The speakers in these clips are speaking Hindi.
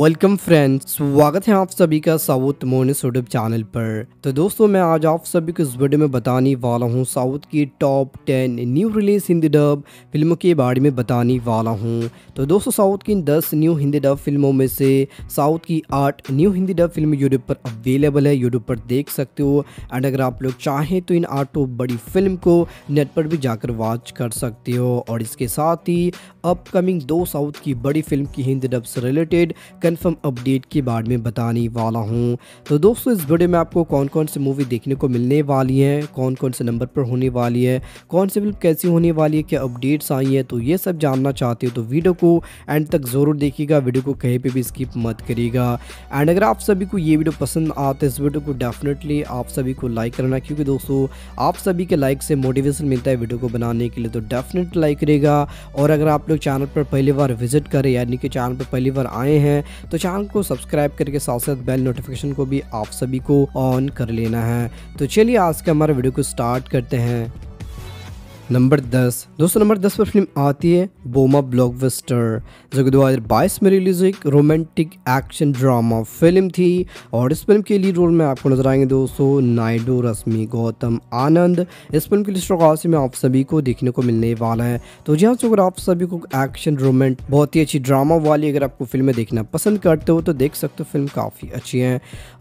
वेलकम फ्रेंड्स, स्वागत है आप सभी का साउथ मोनिस यूट्यूब चैनल पर। तो दोस्तों, मैं आज आप सभी को इस वीडियो में बताने वाला हूं साउथ की top 10 new release Hindi dub फिल्मों के बारे में बताने वाला हूं। तो दोस्तों, साउथ की 10 न्यू हिंदी डब फिल्मों में से साउथ की 8 new Hindi dub film YouTube पर अवेलेबल है, यूट्यूब पर देख सकते हो। एंड अगर आप लोग चाहें तो इन 8 बड़ी फिल्म को नेट पर भी जाकर वॉच कर सकते हो। और इसके साथ ही अपकमिंग 2 साउथ की बड़ी फिल्म की हिंदी डब से रिलेटेड कंफर्म अपडेट के बारे में बताने वाला हूं। तो दोस्तों, इस वीडियो में आपको कौन कौन सी मूवी देखने को मिलने वाली है, कौन कौन से नंबर पर होने वाली है, कौन सी फिल्म कैसी होने वाली है, क्या अपडेट्स आई हैं, तो ये सब जानना चाहते हो तो वीडियो को एंड तक ज़रूर देखिएगा। वीडियो को कहीं पे भी स्किप मत करिएगा। एंड अगर आप सभी को ये वीडियो पसंद आता है, इस वीडियो को डेफिनेटली आप सभी को लाइक करना, क्योंकि दोस्तों आप सभी के लाइक से मोटिवेशन मिलता है वीडियो को बनाने के लिए, तो डेफिनेट लाइक करिएगा। और अगर आप लोग चैनल पर पहली बार विजिट करें, यानी कि चैनल पर पहली बार आए हैं, तो चैनल को सब्सक्राइब करके साथ साथ बेल नोटिफिकेशन को भी आप सभी को ऑन कर लेना है। तो चलिए आज का हमारा वीडियो को स्टार्ट करते हैं। नंबर 10। दोस्तों, नंबर 10 पर फिल्म आती है बोमा ब्लॉकबस्टर, जो कि 2022 में रिलीज हुई एक रोमांटिक एक्शन ड्रामा फिल्म थी। और इस फिल्म के लीड रोल में आपको नजर आएंगे दोस्तों नायडू, रश्मि, गौतम, आनंद। इस फिल्म के लिस्ट में आप सभी को देखने को मिलने वाला है। तो जी हाँ, अगर आप सभी को एक्शन रोमेंट बहुत ही अच्छी ड्रामा वाली अगर आपको फिल्में देखना पसंद करते हो तो देख सकते हो, फिल्म काफ़ी अच्छी है।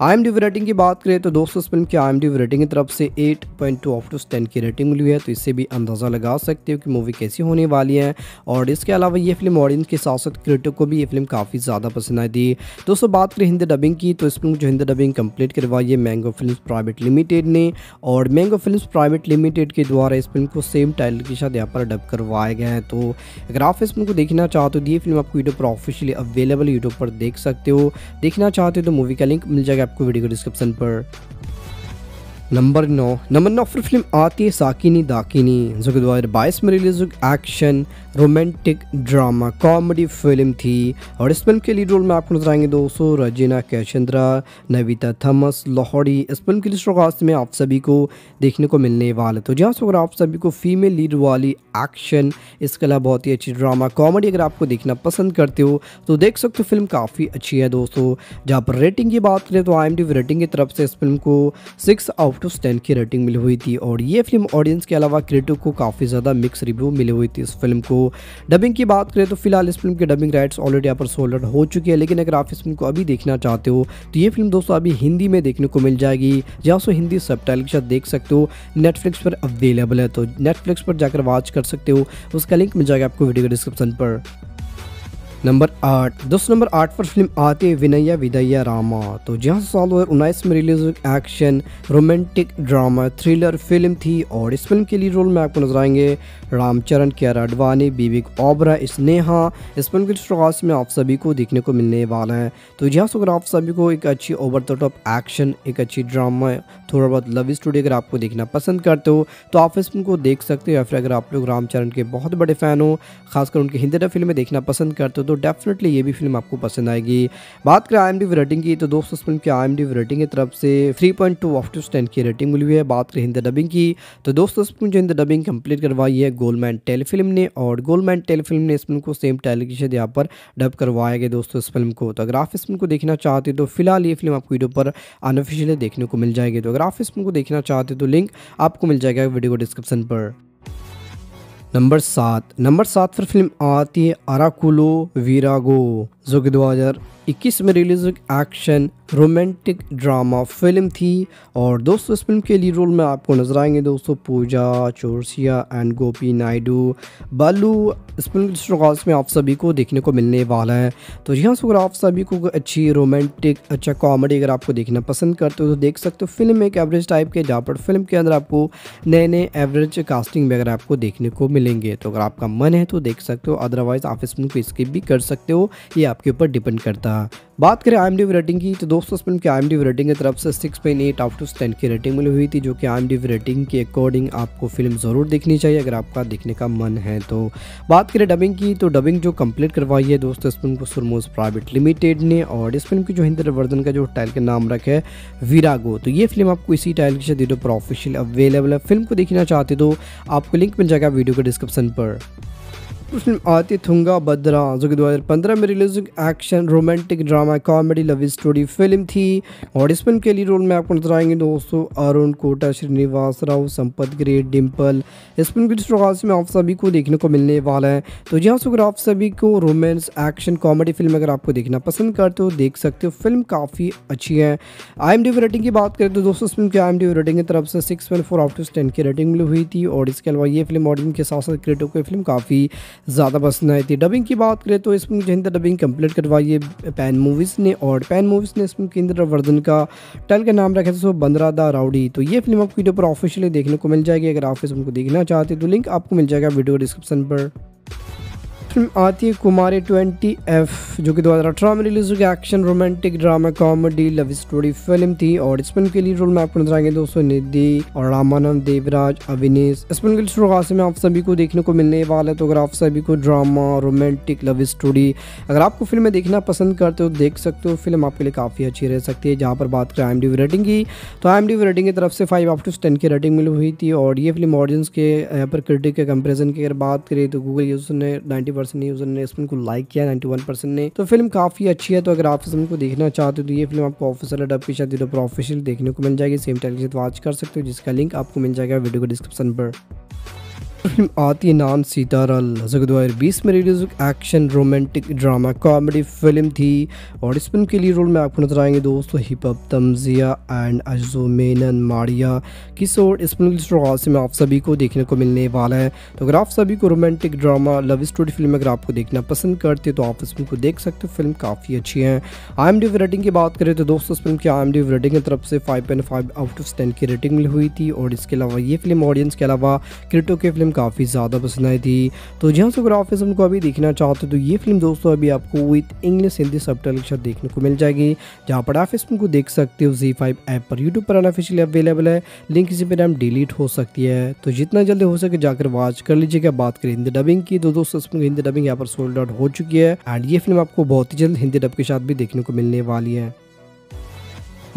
IMDB रेटिंग की बात करें तो दोस्तों इस फिल्म की IMDB रेटिंग की तरफ से 8.2/10 की रेटिंग मिली है, तो इससे भी अंदाजा लगा सकते हो कि मूवी कैसी होने वाली है। और इसके अलावा ये फिल्म ऑडियंस के साथ साथ क्रिटिक को भी ये फिल्म काफ़ी ज़्यादा पसंद आई थी। दोस्तों, बात करें हिंदी डबिंग की तो इस फिल्म जो हिंदी डबिंग कंप्लीट करवाई है मैंगो फिल्म्स प्राइवेट लिमिटेड ने, और मैंगो फिल्म्स प्राइवेट लिमिटेड के द्वारा इस फिल्म को सेम टाइटल के साथ यहाँ पर डब करवाया गया है। तो अगर आप इस फिल्म को देखना चाहते हो तो ये फिल्म आपको यूट्यूब पर ऑफिशियली अवेलेबल, यूट्यूब पर देख सकते हो। देखना चाहते हो तो मूवी का लिंक मिल जाएगा आपको वीडियो के डिस्क्रिप्शन पर। नंबर 9 पर फिल्म आती है साकिनी दाकिनी, जो कि 2022 में रिलीज हुई action romantic drama comedy film थी। और इस फिल्म के लीड रोल में आपको नजर आएंगे दोस्तों रजीना कैसेंद्रा, नवीता थॉमस, लाहौरी। इस फिल्म की लिस्ट में आप सभी को देखने को मिलने वाला है। तो जहाँ से अगर आप सभी को फीमेल लीड वाली एक्शन, इसके अलावा बहुत ही अच्छी ड्रामा कॉमेडी अगर आपको देखना पसंद करते हो तो देख सकते हो, फिल्म काफ़ी अच्छी है। दोस्तों, जहाँ पर रेटिंग की बात करें तो IMDB रेटिंग की तरफ से इस फिल्म को 6/10 की रेटिंग मिली हुई थी। और ये फिल्म ऑडियंस के अलावा क्रिटिक को काफ़ी ज़्यादा मिक्स रिव्यू मिली हुई थी इस फिल्म को। डबिंग की बात करें तो फिलहाल इस फिल्म के डबिंग राइट्स ऑलरेडी यहाँ पर सोल्ड आउट हो चुके हैं, लेकिन अगर आप इस फिल्म को अभी देखना चाहते हो तो ये फिल्म दोस्तों अभी हिंदी में देखने को मिल जाएगी, जहाँ से हिंदी सबटाइटल के साथ देख सकते हो। नेटफ्लिक्स पर अवेलेबल है, तो नेटफ्लिक्स पर जाकर वॉच कर सकते हो, उसका लिंक मिल जाएगा आपको वीडियो के डिस्क्रिप्शन पर। नंबर 8। दोस्तों, नंबर 8 पर फिल्म आती है विनय विद्या रामा। तो जहाँ 2019 में रिलीज हुई action romantic drama thriller film थी। और इस फिल्म के लीड रोल में आपको नजर आएंगे राम चरण, के.आर. आडवाणी, बीविक ओबरा, स्नेहा। इस फिल्म के शुरुआत में आप सभी को देखने को मिलने वाला है। तो जहाँ से अगर आप सभी को एक अच्छी ओवर द टॉप एक्शन, एक अच्छी ड्रामा, थोड़ा बहुत लव स्टोरी अगर आपको देखना पसंद करते हो तो आप इस फिल्म को देख सकते हो। या फिर अगर आप लोग रामचरण के बहुत बड़े फ़ैन हो, खासकर उनकी हिंदी फिल्में देखना पसंद करते हो तो डेफिनेटली ये भी फिल्म आपको पसंद आएगी। बात करें IMDB रेटिंग की तो दोस्तों इस फिल्म की IMDB रेटिंग की तरफ से 3.2/10 की रेटिंग मिली हुई है। बात करें हिंदी डबिंग की तो दोस्तों इस फिल्म जो हिंदी डबिंग कंप्लीट करवाई है गोल्डमैन टेलीफिल्म ने, और गोल्डमैन टेलीफिल्म ने इस फिल्म को सेम टाइटल के साथ यहाँ पर डब करवाया गया दोस्तों इस फिल्म को। तो अगर आप इस फिल्म को देखना चाहते हो तो फिलहाल ये फिल्म आपको यूट्यूब पर अनऑफिशियली देखने को मिल जाएगी। तो अगर आप इस फिल्म को देखना चाहते हो तो लिंक आपको मिल जाएगा वीडियो को डिस्क्रिप्शन पर। नंबर 7 पर फिल्म आती है अराकुलो वीरा गो, जो कि 2021 में रिलीज हुई एक्शन रोमांटिक ड्रामा फिल्म थी। और दोस्तों इस फिल्म के लीड रोल में आपको नजर आएंगे दोस्तों पूजा चौरसिया एंड गोपी नायडू, बालू। इस फिल्म के शुरुआत में आप सभी को देखने को मिलने वाला है। तो यहाँ से अगर आप सभी को अच्छी रोमांटिक, अच्छा कॉमेडी अगर आपको देखना पसंद करते हो तो देख सकते हो। फिल्म एक एवरेज टाइप के, जहाँ पर फिल्म के अंदर आपको नए नए एवरेज कास्टिंग में अगर आपको देखने को मिलेंगे। तो अगर आपका मन है तो देख सकते हो, अदरवाइज आप इस फिल्म को स्किप भी कर सकते हो, ये आपके ऊपर डिपेंड करता है। बात करें IMDB रेटिंग की तो दोस्तों इस फिल्म की IMDB रेटिंग की तरफ से 6.8/10 की रेटिंग मिली हुई थी, जो कि IMDB रेटिंग के अकॉर्डिंग आपको फिल्म ज़रूर देखनी चाहिए अगर आपका देखने का मन है तो। बात करें डबिंग की तो डबिंग जो कंप्लीट करवाई है दोस्तों इस फिल्म को सुरमोज प्राइवेट लिमिटेड ने, और इस फिल्म की जो हिंदी वर्जन का जो टाइटल का नाम रखा है वीरागो। तो ये फिल्म आपको इसी टाइटल के साथ यूट्यूब पर ऑफिशियल अवेलेबल है। फिल्म को देखना चाहते तो आपको लिंक मिल जाएगा वीडियो के डिस्क्रिप्शन पर। फिल्म आती थुंगा बद्रा जो कि 2015 में release action romantic drama comedy love story film थी और इस फिल्म के लीड रोल में आपको नजर आएंगे दोस्तों अरुण कोटा, श्रीनिवास राव, संपत, ग्रेट डिम्पल। इस फिल्म के डिस्ट्रोकास्ट में आप सभी को देखने को मिलने वाला है। तो जी हाँ, अगर आप सभी को रोमांस एक्शन कॉमेडी फिल्म अगर आपको देखना पसंद करते हो देख सकते हो, फिल्म काफ़ी अच्छी है। IMDB रेटिंग की बात करें तो दोस्तों इस फिल्म की IMDB रेटिंग की तरफ से 6.4/10 की रेटिंग मिली हुई थी और इसके अलावा ये फिल्म ऑडियंस के साथ साथ क्रिटिक्स को फिल्म काफ़ी ज़्यादा पसंद आई थी। डबिंग की बात करें तो इस फिल्म की हिंदी डबिंग कंप्लीट करवाई है पैन मूवीज़ ने और पैन मूवीज़ ने इस फिल्म के हिंदी वर्जन का टाइटल का नाम रखा था सो बंद्रा द राउडी। तो ये फिल्म आपको वीडियो पर ऑफिशियली देखने को मिल जाएगी। अगर आप इस फिल्म को देखना चाहते हैं तो लिंक आपको मिल जाएगा वीडियो डिस्क्रिप्शन पर। फिल्म आती है कुमारी 20F जो कि 2018 में रिलीज हुई action romantic drama comedy love story film थी और इस फिल्म के लीड रोल में आपको नजर आएंगे दोस्तों निधि और रामानंद, देवराज, अविनीश। इस फिल्म के शुरुआत में आप सभी को देखने को मिलने वाला है। तो अगर आप सभी को ड्रामा रोमांटिक लव स्टोरी अगर आपको फिल्में देखना पसंद करते हो देख सकते हो, फिल्म आपके लिए काफ़ी अच्छी रह सकती है। जहाँ पर बात करें IMDB रेटिंग की तो IMDB रेटिंग की तरफ से 5/10 की रेटिंग मिली हुई थी और ये फिल्म ऑडियंस के यहाँ पर क्रिटिक के कंपेरिजन की अगर बात करें तो गूगल यूजर ने 90% यूजर ने इस फिल्म को लाइक किया, 91% ने। तो फिल्म काफ़ी अच्छी है। तो अगर आप इस फिल्म को देखना चाहते हो तो ये फिल्म आपको ऑफिशियल डब के साथ वीडियो पर ऑफिशियल देखने को मिल जाएगी। सेम टाइम के साथ वॉच कर सकते हो जिसका लिंक आपको मिल जाएगा वीडियो के डिस्क्रिप्शन पर। फिल्म आती है नान सीतारल जो 2020 में release action romantic drama comedy film थी और इस फिल्म के लिए रोल में आपको नजर आएंगे दोस्तों हिपअप तमजिया एंड अजो मेनन मारिया किशोर। इस फिल्म के में आप सभी को देखने को मिलने वाला है। तो अगर आप सभी को romantic drama love story film अगर आपको देखना पसंद करते हो तो आप इस फिल्म को देख सकते हो, फिल्म काफ़ी अच्छी है। IMDB रेटिंग की बात करें तो दोस्तों इस फिल्म की IMDB रेटिंग की तरफ से 5.5/10 की रेटिंग मिली हुई थी और इसके अलावा ये फिल्म ऑडियंस के अलावा क्रिटिक्स के फिल्म काफ़ी ज़्यादा पसंद आई थी। तो जहाँ से अगर आप इस फिल्म को अभी देखना चाहते हो तो ये फिल्म दोस्तों अभी आपको विद इंग्लिश हिंदी सबटाइटल के साथ देखने को मिल जाएगी। जहाँ पर आप इस फिल्म को देख सकते हो Z5 ऐप पर, यूट्यूब पर अनऑफिशियली अवेलेबल है। लिंक इसी पर नाम डिलीट हो सकती है, तो जितना जल्दी हो सके जाकर वॉच कर लीजिएगा। बात करें हिंदी डबिंग की तो दोस्तों इस फिल्म की हिंदी डबिंग यहाँ पर सोल्ड आउट हो चुकी है एंड ये फिल्म आपको बहुत ही जल्द हिंदी डब के साथ भी देखने को मिलने वाली है।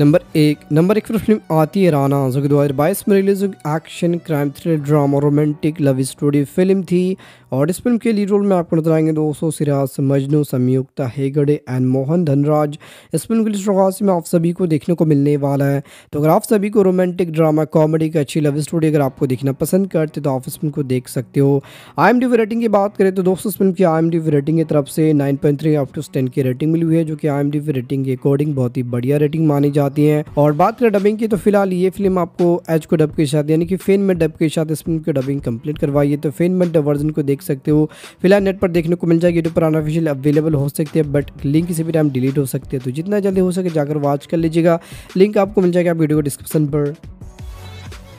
नंबर एक पर फिल्म आती है राना जो कि 2022 में release action crime thriller drama romantic love story film थी और इस फिल्म के लीड रोल में आपको नजर आएंगे दोस्तों सिराज मजनू, संयुक्ता हेगड़े एंड मोहन धनराज। इस फिल्म के लिए शुरुआत में आप सभी को देखने को मिलने वाला है। तो अगर आप सभी को रोमांटिक ड्रामा कॉमेडी की अच्छी लव स्टोरी अगर आपको देखना पसंद करते तो आप इस फिल्म को देख सकते हो। IMDB रेटिंग की बात करें तो दोस्तों इस फिल्म की IMDB रेटिंग की तरफ से 9.3/10 की रेटिंग मिली हुई है जो कि IMDB रेटिंग के अकॉर्डिंग बहुत ही बढ़िया रेटिंग मानी जाती हैं। और बात करें डबिंग की तो फिलहाल ये फिल्म आपको एच को डब के साथ यानी कि फेन में डब के साथ इस फिल्म की डबिंग कंप्लीट करवाई है। तो फेन में डब वर्जन को देख सकते हो, फिलहाल नेट पर देखने को मिल जाएगी। यूट्यूब पर अनऑफिशियल अवेलेबल हो सकती है बट लिंक किसी भी टाइम डिलीट हो सकती है, तो जितना जल्दी हो सके जाकर वॉच कर लीजिएगा। लिंक आपको मिल जाएगा वीडियो के डिस्क्रिप्शन पर।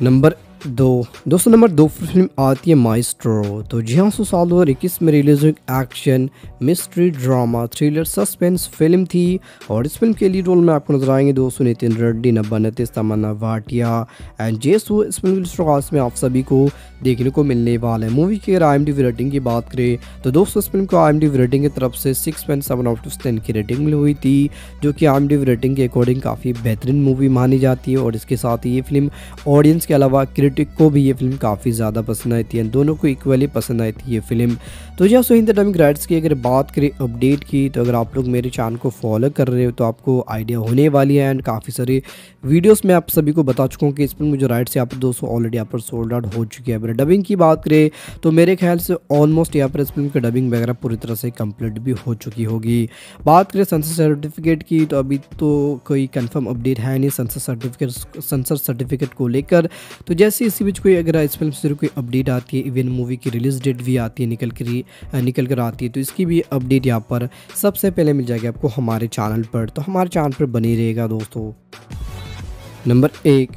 नंबर दो फिल्म आती है माइस्ट्रो। तो जी हाँ, साल 2021 में रिलीज हुई action mystery drama thriller suspense film थी और इस फिल्म के लीड रोल में आपको नजर आएंगे दोस्तों नितिन रेड्डी, नब्बा नतीस, तमन्ना भाटिया एंड जेसू। इस फिल्म के में आप सभी को देखने को मिलने वाला है। मूवी की अगर IMDB रेटिंग की बात करें तो दोस्तों इस फिल्म को IMDB रेटिंग की तरफ से 6.7/10 की रेटिंग मिली हुई थी जो कि IMDB रेटिंग के अकॉर्डिंग काफ़ी बेहतरीन मूवी मानी जाती है और इसके साथ ही ये फिल्म ऑडियंस के अलावा क्रिटिक को भी ये फिल्म काफ़ी ज़्यादा पसंद आई थी, दोनों को इक्वली पसंद आई थी ये फिल्म। तो जी सो हिंदी डबिंग राइट्स की अगर बात करें अपडेट की तो अगर आप लोग मेरे चैनल को फॉलो कर रहे हो तो आपको आइडिया होने वाली है एंड काफ़ी सारी वीडियोज़ में आप सभी को बता चुका हूँ कि इस फिल्म जो राइट्स यहाँ पर दोस्तों ऑलरेडी यहाँ पर सोल्ड आउट हो चुकी है। डबिंग की बात करें तो मेरे ख्याल से ऑलमोस्ट यहाँ पर इस फिल्म की डबिंग वगैरह पूरी तरह से कंप्लीट भी हो चुकी होगी। बात करें सेंसर सर्टिफिकेट की तो अभी तो कोई कंफर्म अपडेट है नहीं सेंसर सर्टिफिकेट को लेकर। तो जैसे इसी बीच कोई अगर इस फिल्म से कोई अपडेट आती है, इवन मूवी की रिलीज डेट भी आती है निकल कर आती है, तो इसकी भी अपडेट यहाँ पर सबसे पहले मिल जाएगी आपको हमारे चैनल पर। तो हमारे चैनल पर बने रहेगा दोस्तों। नंबर एक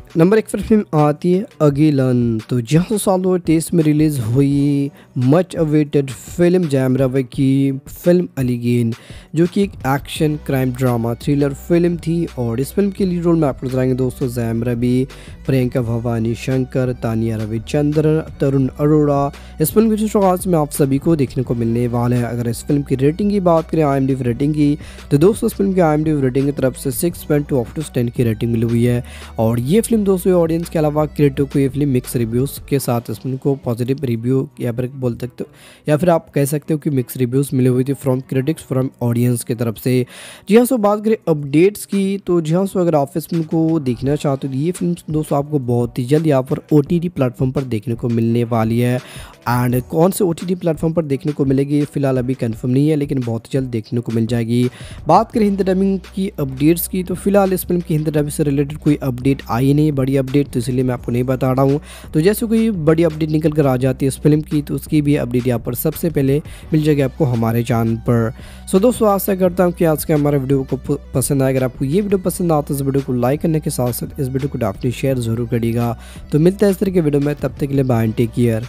पर फिल्म आती है अगिलन। तो जहाँ साल 2023 में रिलीज़ हुई much awaited film Jayam Ravi की फिल्म अलीगेन जो कि एक action crime drama thriller film थी और इस फिल्म के लीड रोल में आपको नजर आएंगे दोस्तों जैम रवि, प्रियंका भवानी शंकर, तानिया रविचंद्रन, तरुण अरोड़ा। इस फिल्म के शुरुआत में आप सभी को देखने को मिलने वाला है। अगर इस फिल्म की रेटिंग की बात करें IMDB रेटिंग की तो दोस्तों इस फिल्म की IMDB रेटिंग की तरफ से 6.2/10 की रेटिंग मिली हुई है और ये फिल्म दोस्तों ऑडियंस के अलावा क्रिटिक को ये फिल्म मिक्स रिव्यूज़ के साथ इसमें को पॉजिटिव रिव्यू या फिर बोल सकते हो या फिर आप कह सकते हो कि मिक्स रिव्यूज़ मिले हुए थे फ्रॉम क्रिटिक्स फ्रॉम ऑडियंस की तरफ से। जी हाँ सो बात करें अपडेट्स की तो जी हाँ सो अगर आप इस फिल्म को देखना चाहते हो तो ये फिल्म दोस्तों आपको बहुत ही जल्द यहाँ पर OTT प्लेटफॉर्म पर देखने को मिलने वाली है। एंड कौन से OTT प्लेटफॉर्म पर देखने को मिलेगी फिलहाल अभी कंफर्म नहीं है, लेकिन बहुत जल्द देखने को मिल जाएगी। बात करें हिंदी डबिंग की अपडेट्स की तो फिलहाल इस फिल्म की हिंदी डबिंग से रिलेटेड कोई अपडेट आई नहीं, बड़ी अपडेट, तो इसलिए मैं आपको नहीं बता रहा हूँ। तो जैसे कोई बड़ी अपडेट निकल कर आ जाती है इस फिल्म की तो उसकी भी अपडेट यहाँ पर सबसे पहले मिल जाएगी आपको हमारे चैनल पर। सो दोस्तों आशा करता हूँ कि आज के हमारे वीडियो को पसंद आए। अगर आपको ये वीडियो पसंद आता है तो इस वीडियो को लाइक करने के साथ साथ इस वीडियो को डायरेक्टली शेयर जरूर करिएगा। तो मिलता है इस तरह के वीडियो में, तब तक के लिए बाय, टेक केयर।